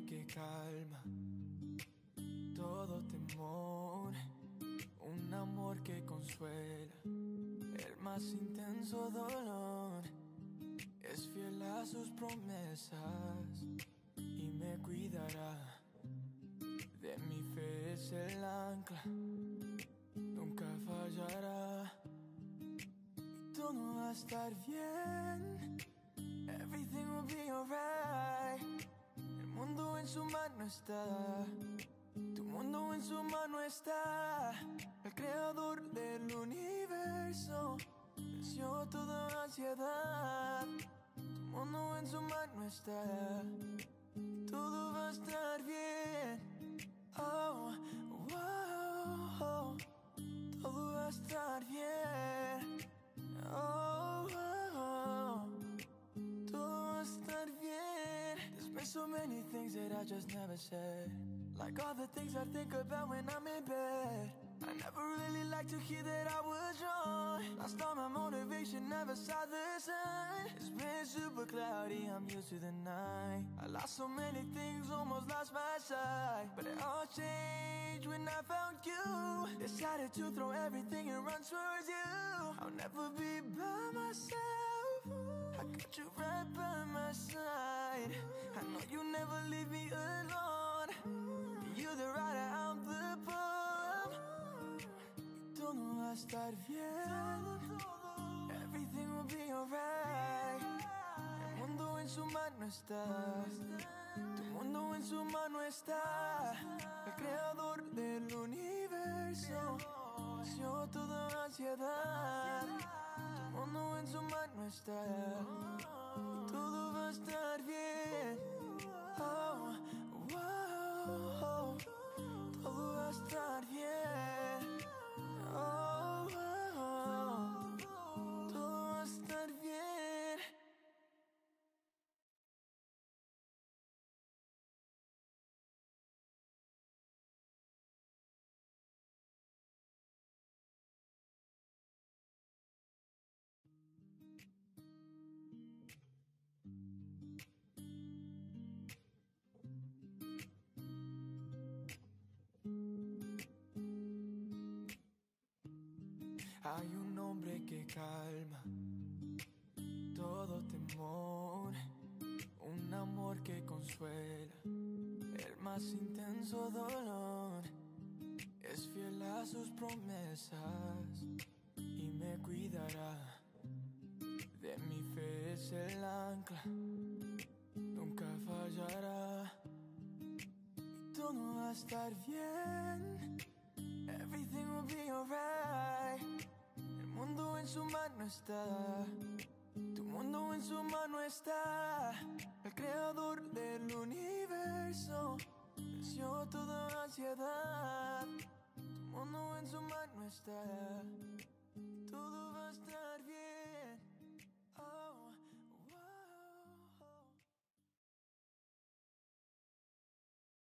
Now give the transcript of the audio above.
Hoy que calma todo temor, un amor que consuela el más intenso dolor. Es fiel a sus promesas y me cuidará. De mi fe es el ancla, nunca fallará. Y todo va a estar bien, everything will be alright. El mundo en su mano está, tu mundo en su mano está. El creador del universo venció toda ansiedad. Tu mundo en su mano está, todo va a estar bien. Oh, wow, todo va a estar bien. Oh, wow, todo va a estar bien. There's been so many things that I just never said, like all the things I think about when I'm in bed. I never really liked to hear that I was wrong. Lost all my motivation, never saw the sun. It's been super cloudy, I'm used to the night. I lost so many things, almost lost my sight. But it all changed when I found you. Decided to throw everything and run towards you. I'll never be by myself. I got you right by my side. I know you never leave me alone. You're the rider, I'm the poem. Todo va a estar bien, everything will be alright. El mundo en su mano está, tu mundo en su mano está. El creador del universo venció toda ansiedad. Tu mundo en su mano está, y todo va a estar bien. Oh, wow, todo va a estar bien. Oh, oh, oh, todo va a estar bien. Hay un nombre que calma todo temor, un amor que consuela el más intenso dolor. Es fiel a sus promesas y me cuidará. De mi fe es el ancla, nunca fallará. Y todo va a estar bien, everything will be alright. El mundo en su mano está, tu mundo en su mano está. El creador del universo venció toda ansiedad. Tu mundo en su mano está, todo va a estar.